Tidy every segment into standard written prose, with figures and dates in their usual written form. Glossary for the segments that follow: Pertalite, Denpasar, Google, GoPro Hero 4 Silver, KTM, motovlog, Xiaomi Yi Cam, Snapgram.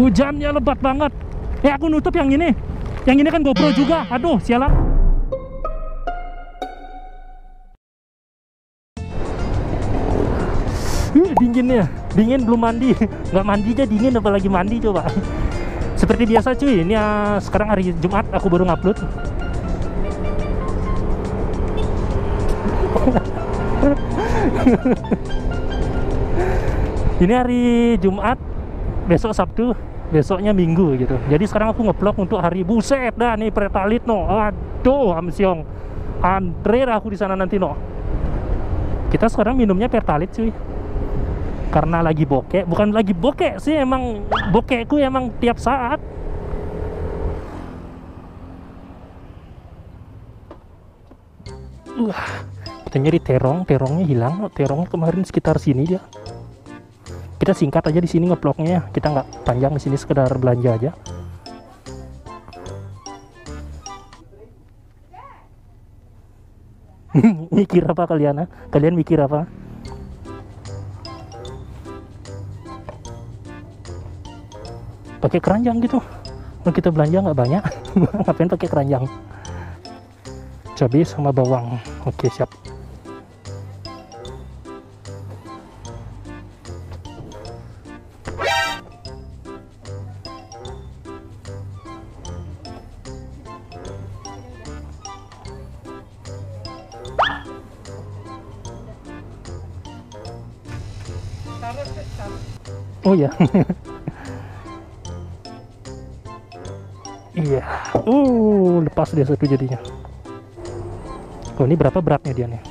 Hujannya lebat banget. Aku nutup yang ini. Yang ini kan GoPro juga. Aduh, sialan. Dinginnya. Dingin belum mandi. Nggak mandi aja dingin, apalagi mandi coba. Seperti biasa cuy, ini sekarang hari Jumat, aku baru ngupload. Ini hari Jumat, besok Sabtu, besoknya Minggu gitu. Jadi sekarang aku ngeblok untuk hari buset dah nih Pertalite no. Aduh, amsyong. Antre aku di sana nanti no. Kita sekarang minumnya Pertalite cuy. Karena lagi bokek, bukan lagi bokek sih, emang bokekku emang tiap saat. Kita nyari terong, terongnya hilang, terongnya kemarin sekitar sini dia. Kita singkat aja di sini ngebloknya, kita nggak panjang di sini, sekedar belanja aja. Mikir apa kalian? Kalian mikir apa? Pakai keranjang gitu. Kalau kita belanja nggak banyak, ngapain pakai keranjang? Cabai sama bawang. Oke, siap. Oh ya. Iya, lepas dia satu jadinya. Oh, ini berapa beratnya dia nih?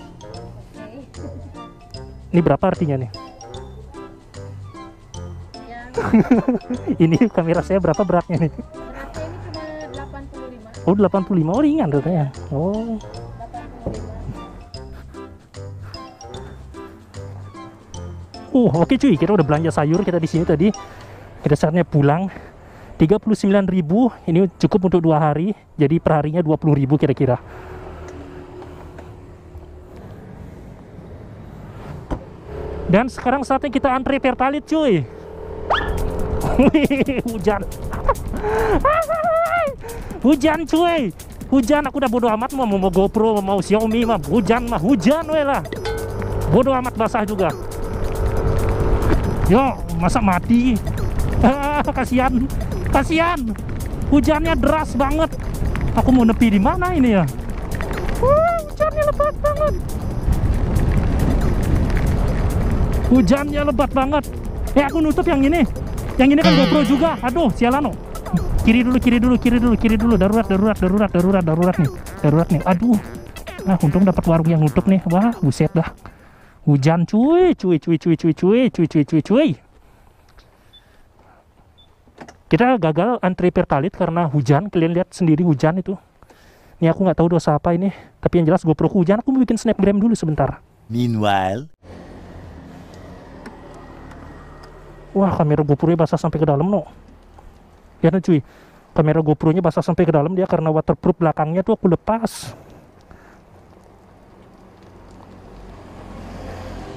Ini berapa artinya nih? Ya, ini kamera saya berapa beratnya nih? Beratnya ini cuma 85. Oh, 85, oh ringan katanya. Oh. 85. Oh, oke cuy, kita udah belanja sayur kita di sini tadi. Kita saatnya pulang. 39.000 ini cukup untuk 2 hari, jadi perharinya 20.000 kira-kira. Dan sekarang saatnya kita antre Pertalite cuy. Hujan. Hujan cuy. Hujan, aku udah bodo amat mau GoPro, mau Xiaomi, mah hujan mah hujan we lah. Bodo amat, basah juga. Yo, masa mati. Kasihan. Kasihan, hujannya deras banget. Aku mau nepi di mana ini ya? Hujannya lebat banget. Hujannya lebat banget. Aku nutup yang ini. Yang ini kan GoPro juga. Aduh, sialan. Kiri dulu, kiri dulu, kiri dulu, kiri dulu. Darurat, darurat, darurat, darurat, darurat nih. Darurat nih. Aduh. Nah, untung dapat warung yang nutup nih. Wah, buset dah. Hujan cuy, cuy, cuy, cuy, cuy, cuy, cuy, cuy, cuy, cuy. Kita gagal antri Pertalite karena hujan. Kalian lihat sendiri hujan itu. Ini aku nggak tahu dosa apa ini. Tapi yang jelas GoPro hujan. Aku mau bikin snapgram dulu sebentar. Meanwhile. Wah, kamera GoPro-nya basah sampai ke dalam no. Lihat nih cuy. Kamera GoPro-nya basah sampai ke dalam dia karena waterproof belakangnya tuh aku lepas.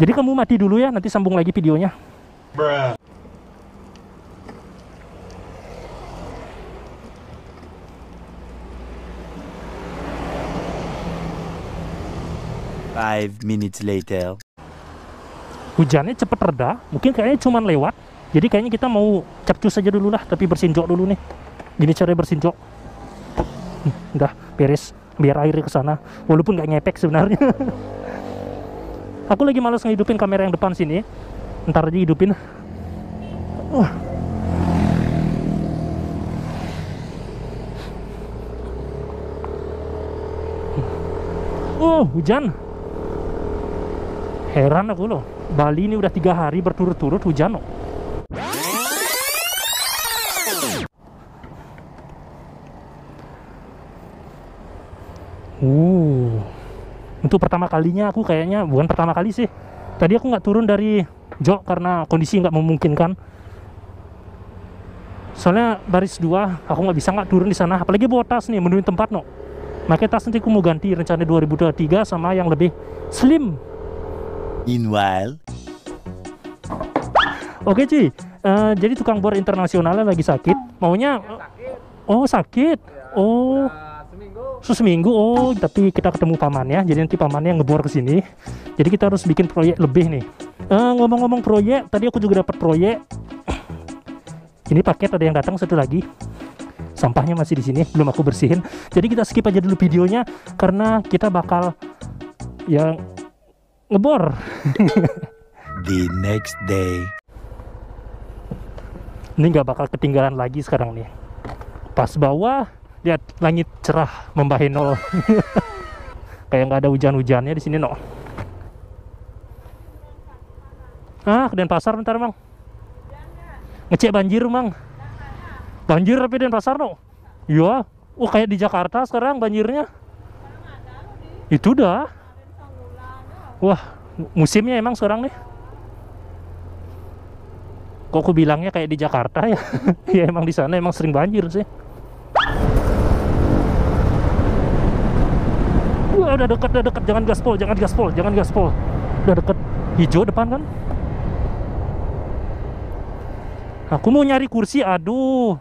Jadi kamu mati dulu ya. Nanti sambung lagi videonya. Bruh. Five minutes later. Hujannya cepet reda, mungkin kayaknya cuman lewat. Jadi kayaknya kita mau capcus aja dulu lah, tapi bersin jok dulu nih. Gini caranya bersin jok. Udah beres, biar airnya ke sana. Walaupun nggak ngepek sebenarnya. Aku lagi males ngehidupin kamera yang depan sini. Ntar aja hidupin. Hujan. Heran aku loh, Bali ini udah 3 hari berturut-turut hujan loh. Untuk pertama kalinya aku kayaknya, bukan pertama kali sih. Tadi aku nggak turun dari jok karena kondisi nggak memungkinkan. Soalnya baris 2, aku nggak bisa nggak turun di sana. Apalagi bawa tas nih, menuju tempat no. Makanya tas nanti aku mau ganti rencana 2023 sama yang lebih slim. Meanwhile. Oke cuy, Jadi tukang bor internasionalnya lagi sakit, maunya oh sakit, oh seminggu, oh tapi kita ketemu pamannya, jadi nanti pamannya ngebor ke sini. Jadi kita harus bikin proyek lebih nih. Ngomong-ngomong proyek, tadi aku juga dapat proyek. Ini paket ada yang datang satu lagi. Sampahnya masih di sini, belum aku bersihin. Jadi kita skip aja dulu videonya karena kita bakal yang ngebor. The next day. Ini nggak bakal ketinggalan lagi sekarang nih. Pas bawah lihat langit cerah membahin nol. Kayak nggak ada hujan-hujannya di sini nol. Ah, ke Denpasar bentar mang. Ngecek banjir mang. Banjir tapi Denpasar no? Iya. Oh kayak di Jakarta sekarang banjirnya. Itu dah. Wah musimnya emang sekarang nih. Kok aku bilangnya kayak di Jakarta ya? Ya emang di sana emang sering banjir sih. Wah udah dekat, jangan gaspol, jangan gaspol, jangan gaspol. Udah deket, hijau depan kan? Aku mau nyari kursi, aduh.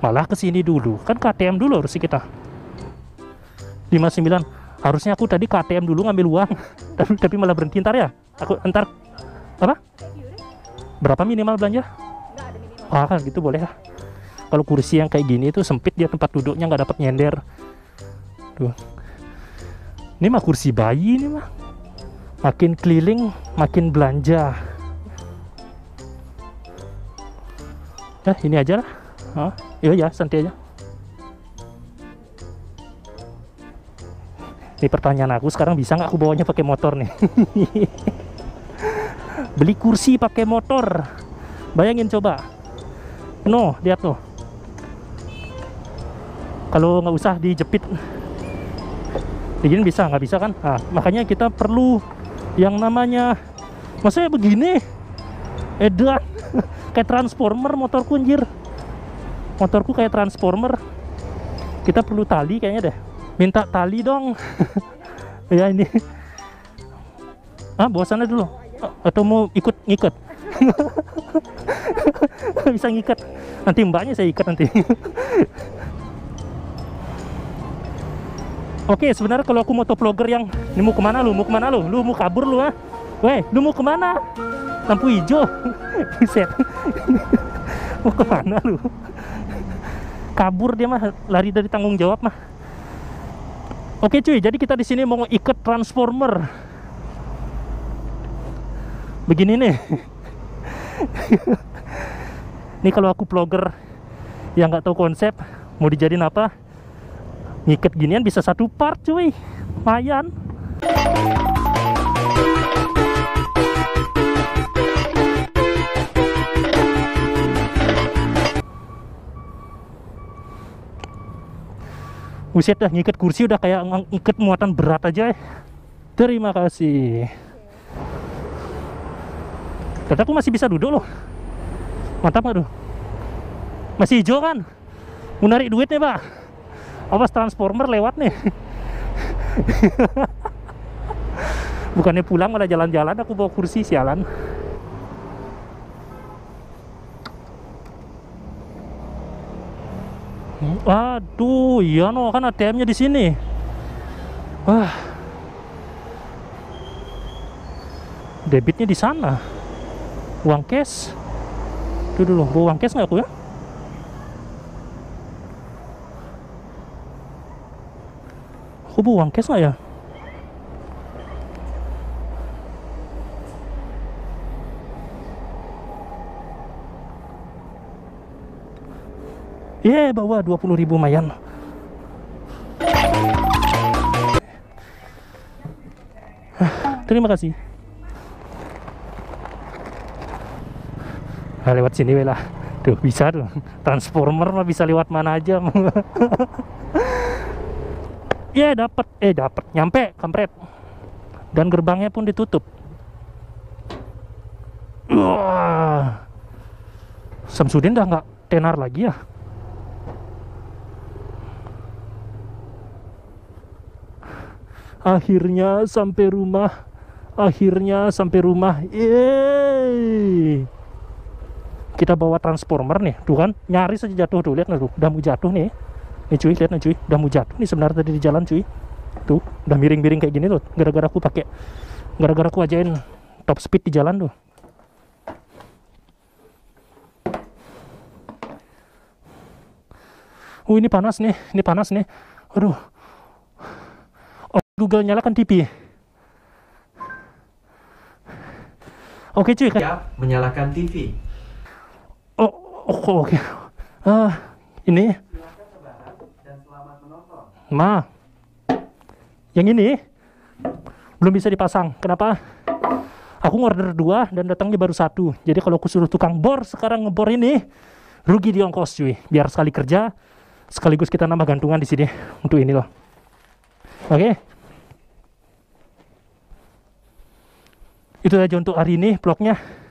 Malah kesini dulu, kan KTM dulu harusnya kita. 59, harusnya aku tadi KTM dulu ngambil uang, tapi malah berhenti ntar ya. Aku ntar apa? Berapa minimal belanja? Ah kan gitu boleh lah. Kalau kursi yang kayak gini itu sempit dia tempat duduknya nggak dapat nyender. Tuh, ini mah kursi bayi ini mah. Makin keliling, makin belanja. Nah, ini aja lah. Hah? Iya, ya, santai aja. Ini pertanyaan aku sekarang, bisa nggak aku bawanya pakai motor nih? Beli kursi pakai motor. Bayangin coba. No, lihat tuh. Kalau nggak usah dijepit. Begini bisa, nggak bisa kan? Nah, makanya kita perlu yang namanya, maksudnya begini edan. Kayak transformer motorku anjir, motorku kayak transformer. Kita perlu tali kayaknya deh, minta tali dong. Ya ini ah bosannya dulu atau mau ikut ngikat. Bisa ngikat nanti mbaknya, saya ikat nanti. Oke, sebenarnya kalau aku motovlogger yang ini, mau kemana lu? Mau kemana lu? Lu mau kabur lu ah? Weh, lu mau kemana? Lampu hijau. Buset. Mau kemana lu? Kabur dia mah, lari dari tanggung jawab mah. Oke cuy, jadi kita di sini mau ikat transformer. Begini nih. Ini kalau aku vlogger yang nggak tahu konsep mau dijadiin apa? Ngikat ginian bisa satu part cuy, lumayan. Buset dah, ngikat kursi udah kayak ngikat muatan berat aja. Terima kasih. Ternyata aku masih bisa duduk loh. Mantap aduh. Masih hijau kan? Mau narik duit nih pak. Awas transformer lewat nih. Bukannya pulang malah jalan-jalan, aku bawa kursi sialan. Aduh, iya no, kan ATM-nya di sini. Wah. Debitnya di sana. Uang cash. Tuh dulu, bawa uang cash nggak aku ya? Aku bawa uang cash nggak ya? Ye, bawa 20.000 lumayan. Terima kasih. Nah, lewat sini lah. Tuh bisa tuh. Transformer mah bisa lewat mana aja. Ya yeah, dapat, dapat, nyampe, kampret. Dan gerbangnya pun ditutup. Samsudin dah nggak tenar lagi ya. Akhirnya sampai rumah. Akhirnya sampai rumah. Yeay. Kita bawa transformer nih, tuh kan, nyaris aja jatuh tuh, lihat nih tuh, udah mau jatuh nih. Nih cuy, lihat nih cuy, udah mau jatuh nih sebenarnya tadi di jalan cuy. Tuh, udah miring-miring kayak gini tuh, gara-gara aku pakai, gara-gara aku ajain top speed di jalan tuh. Ini panas nih, ini panas nih. Aduh. Oh, Google nyalakan TV. Oke cuy, ya, menyalakan TV. Oh, oke. Okay. Ini. Silakan ke barat dan selamat menonton. Ma. Yang ini belum bisa dipasang. Kenapa? Aku order 2 dan datangnya baru 1. Jadi kalau aku suruh tukang bor sekarang ngebor ini, rugi di ongkos cuy. Biar sekali kerja, sekaligus kita nambah gantungan di sini untuk ini loh. Oke. Okay. Itu aja untuk hari ini vlognya.